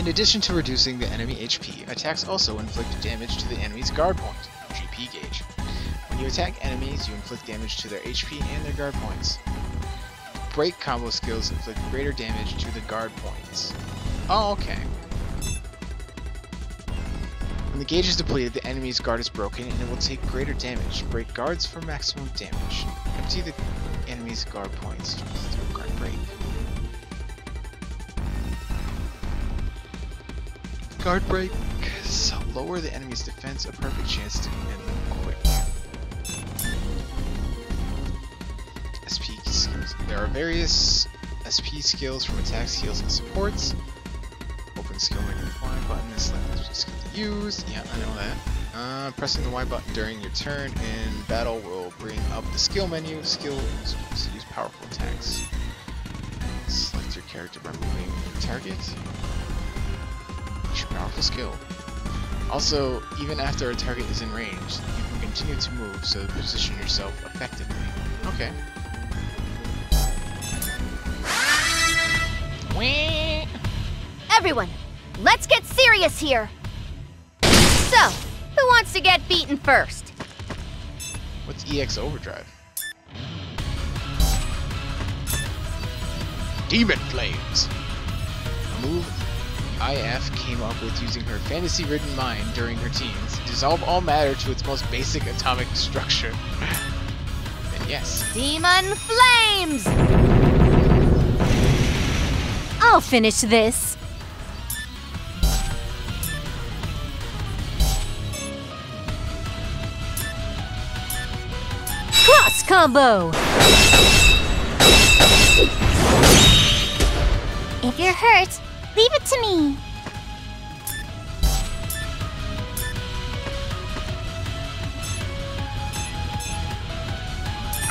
In addition to reducing the enemy HP, attacks also inflict damage to the enemy's guard point, GP gauge. When you attack enemies, you inflict damage to their HP and their guard points. Break combo skills inflict greater damage to the guard points. Oh, okay. When the gauge is depleted, the enemy's guard is broken and it will take greater damage. Break guards for maximum damage. Empty the enemy's guard points through guard break. Guard break. So lower the enemy's defense, a perfect chance to end them quick. SP skills. There are various SP skills from attacks, heals, and supports. Open skill making the Y button is the SP skill to use. Yeah, I know that. Pressing the Y button during your turn in battle will bring up the skill menu. Skill is to use powerful attacks. Select your character by moving your target. Powerful skill. Also, even after a target is in range, you can continue to move, so position yourself effectively. Okay. Everyone, let's get serious here! So, who wants to get beaten first? What's EX Overdrive? Demon Flames! Move IF came up with using her fantasy-ridden mind during her teens to dissolve all matter to its most basic atomic structure. And yes. Demon Flames! I'll finish this. Cross combo! If you're hurt, leave it to me!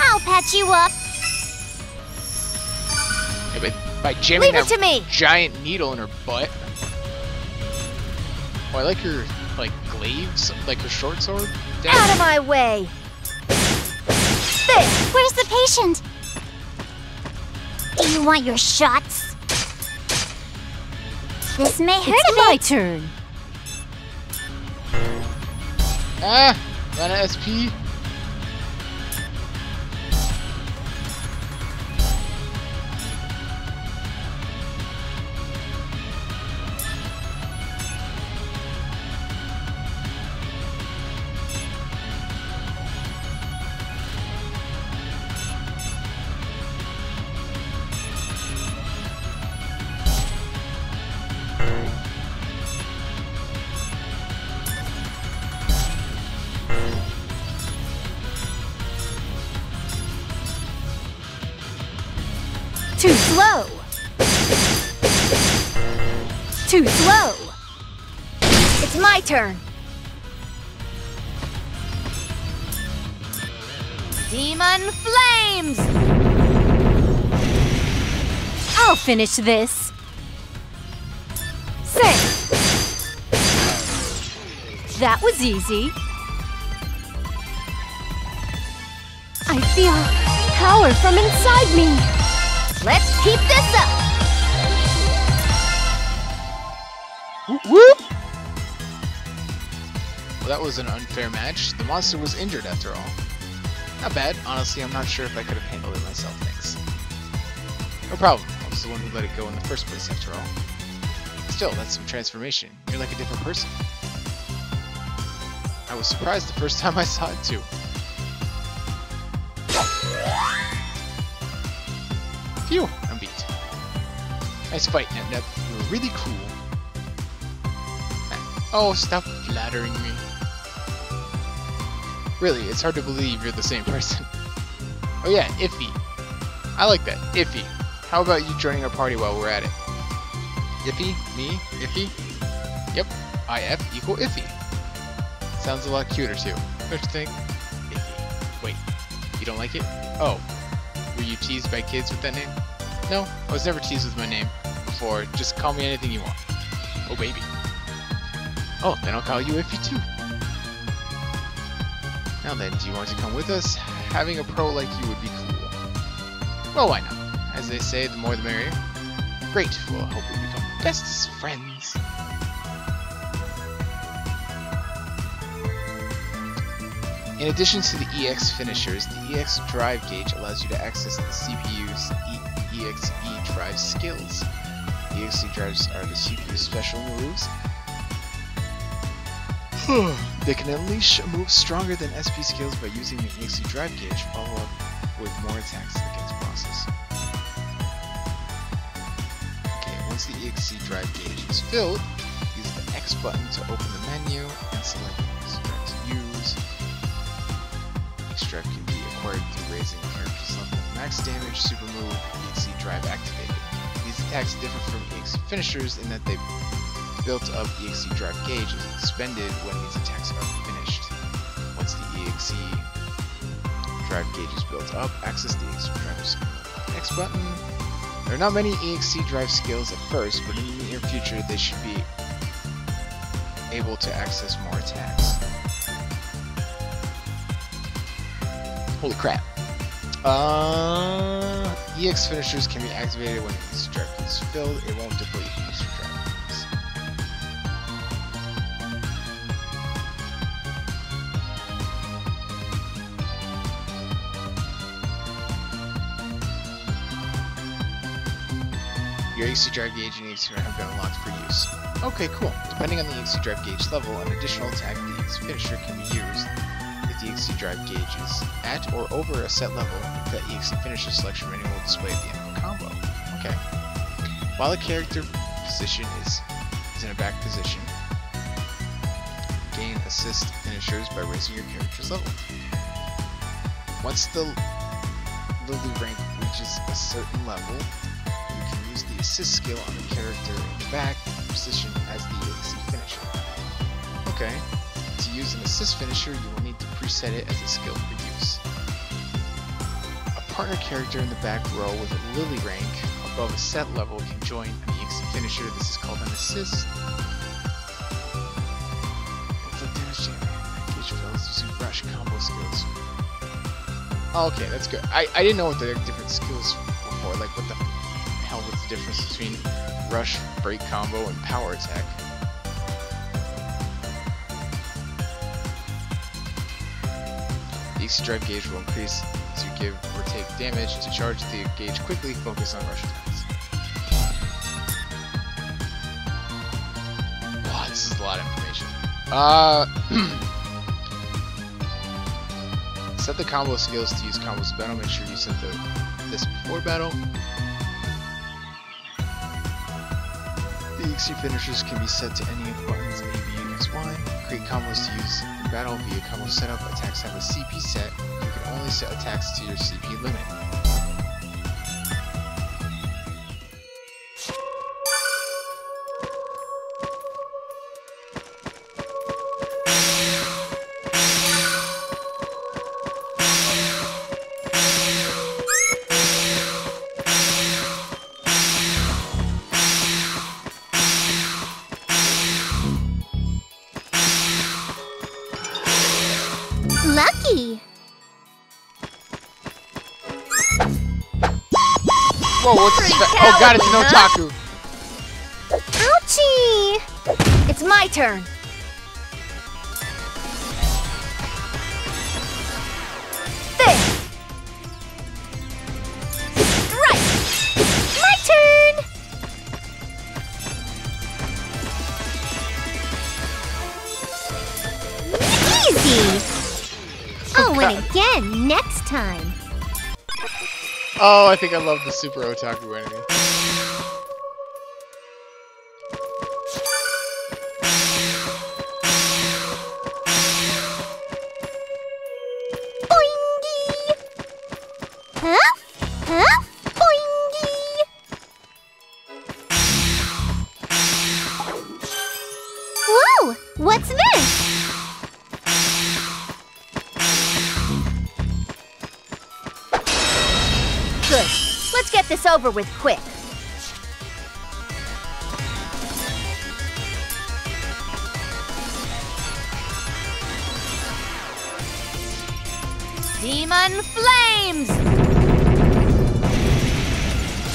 I'll patch you up! Yeah, but by jamming that giant needle in her butt. Oh, I like her, like, glaives, like her short sword. Damn. Out of my way! There! Where's the patient? Do you want your shots? This may hurt it's my turn. Ah, run an SP. Too slow! Too slow! It's my turn! Demon Flames! I'll finish this! Say! That was easy! I feel power from inside me! Let's keep this up! Whoop whoop! Well, that was an unfair match. The monster was injured after all. Not bad. Honestly, I'm not sure if I could have handled it myself, thanks. No problem. I was the one who let it go in the first place after all. Still, that's some transformation. You're like a different person. I was surprised the first time I saw it too. Phew, I'm beat. Nice fight, NepNep. You were really cool. Oh, stop flattering me. Really, it's hard to believe you're the same person. Oh yeah, Iffy. I like that, Iffy. How about you joining our party while we're at it? Iffy? Me? Iffy? Yep, IF equal Iffy. Sounds a lot cuter too. Don't you think? Iffy. Wait, you don't like it? Oh. Were you teased by kids with that name? No, I was never teased with my name before. Just call me anything you want. Oh, baby. Oh, then I'll call you Iffy too. Now then, do you want to come with us? Having a pro like you would be cool. Well, why not? As they say, the more the merrier. Great, well, I hope we become bestest friends. In addition to the EX Finishers, the EX Drive gauge allows you to access the CPU's EXE Drive skills. The EXE Drives are the CPU's special moves. They can unleash moves stronger than SP skills by using the EXE Drive gauge, follow up with more attacks against bosses. Okay, once the EXE Drive gauge is filled, use the X button to open the menu and select to use. EXE Drive can be acquired through raising the character's level of max damage, super move, and EXE Drive activated. These attacks differ from EXE Finishers in that they built-up EXE Drive gauge is expended when these attacks are finished. Once the EXE Drive gauge is built up, access the EXE Drive skill. Next button. There are not many EXE Drive skills at first, but in the near future they should be able to access more attacks. Holy crap. EX Finishers can be activated when EXE Drive is filled. It won't deplete EXE Drive. Your EXE Drive gauge and EXE Drive have been unlocked for use. Okay, cool. Depending on the EXE Drive gauge level, an additional attack, the EXE Finisher, can be used. If the EXE Drive gauge is at or over a set level, the EXE Finisher selection menu will display at the end of a combo. Okay. While the character position is in a back position, gain assist finishers by raising your character's level. Once the Lily rank reaches a certain level, the assist skill on the character in the back position as the EXE Finisher. Okay, to use an assist finisher, you will need to preset it as a skill for use. A partner character in the back row with a Lily rank above a set level can join an EXE Finisher. This is called an assist. Inflict damage to package fails using rush combo skills. Okay, that's good. I didn't know what the different skills were for, like what the hell with the difference between rush, break combo, and power attack. The EXE Drive gauge will increase as you give or take damage. To charge the gauge quickly, focus on rush attacks. Wow, this is a lot of information. Set the combo skills to use combos in battle. Make sure you set this before battle. EXE Finishers can be set to any of the buttons A, B, and X, Y. Create combos to use in battle via combo setup. Attacks have a CP set. You can only set attacks to your CP limit. Lucky! Whoa, what's this? Oh god, it's no Taku! Ouchie! It's my turn! There! Right! My turn! Easy! Oh, and again next time. Oh, I think I love the super otaku enemy. Boingy! Huh? Huh? Boingy! Whoa! What's this? Good. Let's get this over with quick. Demon Flames!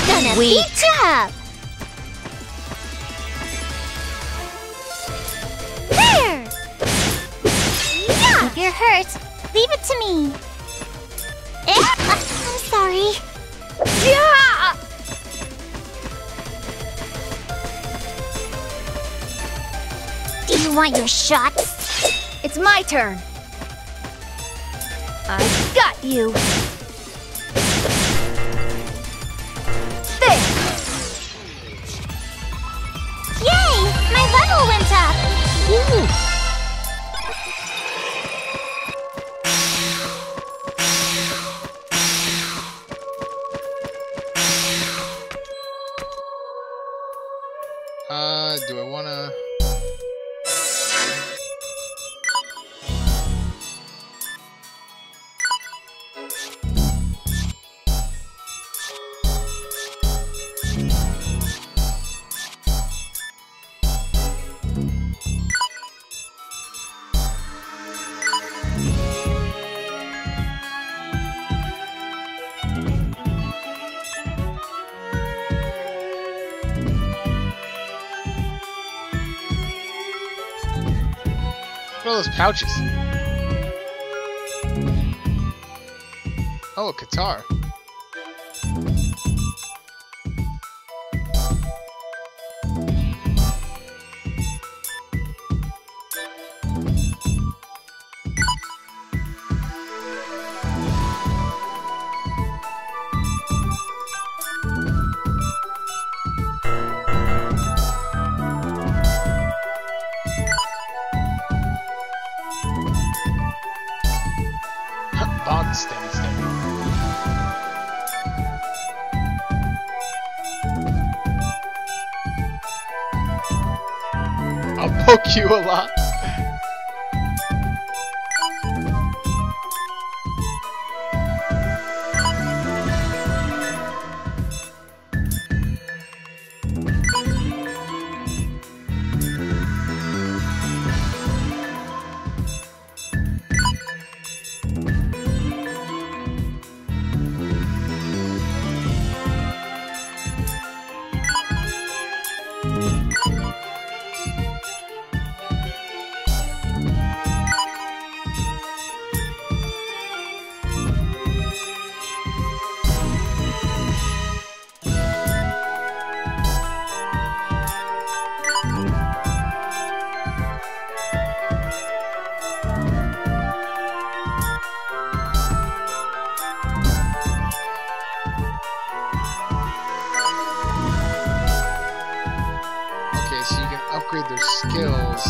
Gonna beat you up! There! Yeah! You're hurt. Leave it to me. I'm sorry. Yeah! Do you want your shots? It's my turn. I got you. There. Yay! My level went up. Ooh. Do I wanna... Those pouches. Oh, a guitar. I'll poke you a lot. Their skills.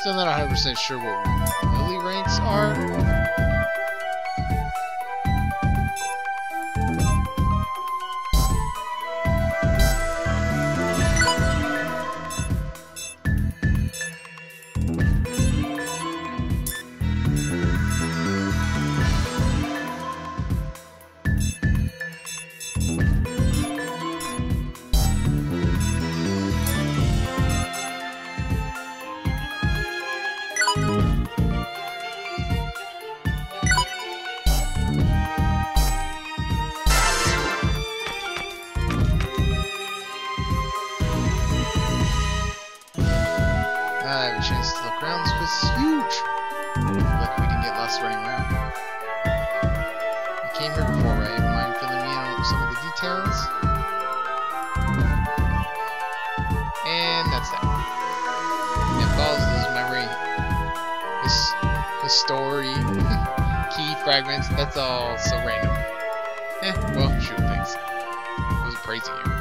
Still not 100% sure what Lily ranks are. Chance to look around. This place is huge. Like we didn't get lost running around. We came here before, right? Mind filling me in on some of the details? And that's that. It follows this memory, this story, key fragments. That's all so random. Eh, well, shoot, thanks. It was crazy here.